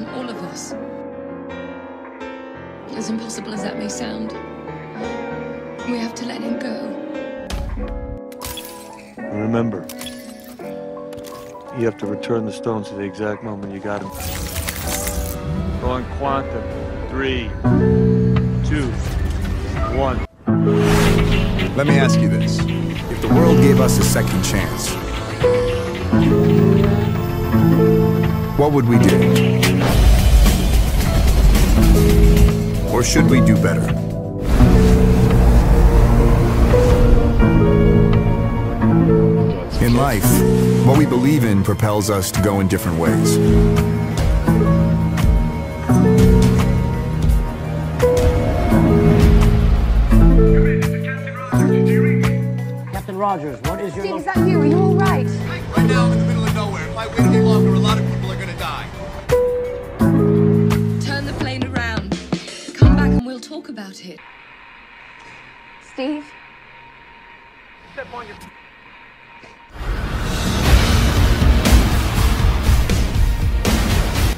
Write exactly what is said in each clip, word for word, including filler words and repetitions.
on all of us. As impossible as that may sound, we have to let him go. Remember, you have to return the stones to the exact moment you got them. Go on quantum. Three, two, one. Let me ask you this. If the world gave us a second chance, what would we do? Or should we do better? In life, what we believe in propels us to go in different ways. Captain Rogers, what is your... Steve, is that you? Are you all right? Right now, I'm in the middle of nowhere. If I wait any longer, a lot of people are going to die. Turn the plane around. Come back and we'll talk about it. Steve? Step on your...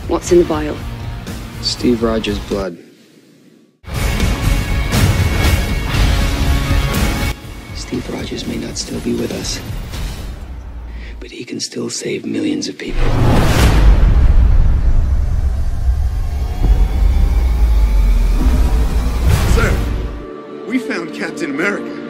What's in the vial? Steve Rogers' blood. Steve Rogers may not still be with us, but he can still save millions of people. Sir, we found Captain America.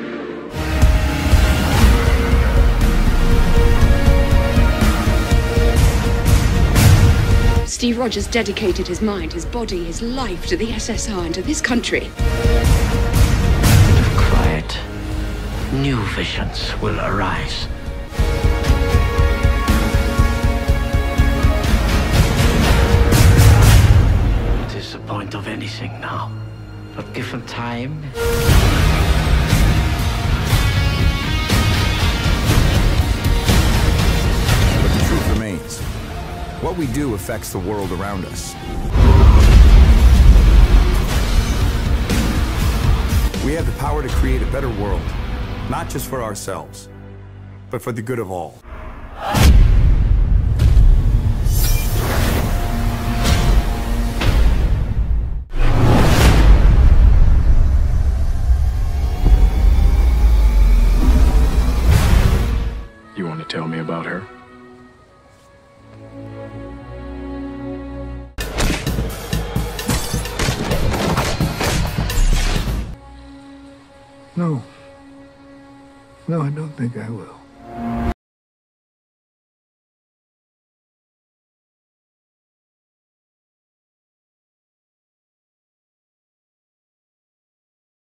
Steve Rogers dedicated his mind, his body, his life to the S S R and to this country. If quiet, new visions will arise. What is the point of anything now? But given time, but the truth remains. What we do affects the world around us. We have the power to create a better world, not just for ourselves, but for the good of all. You want to tell me about her? No. No, I don't think I will.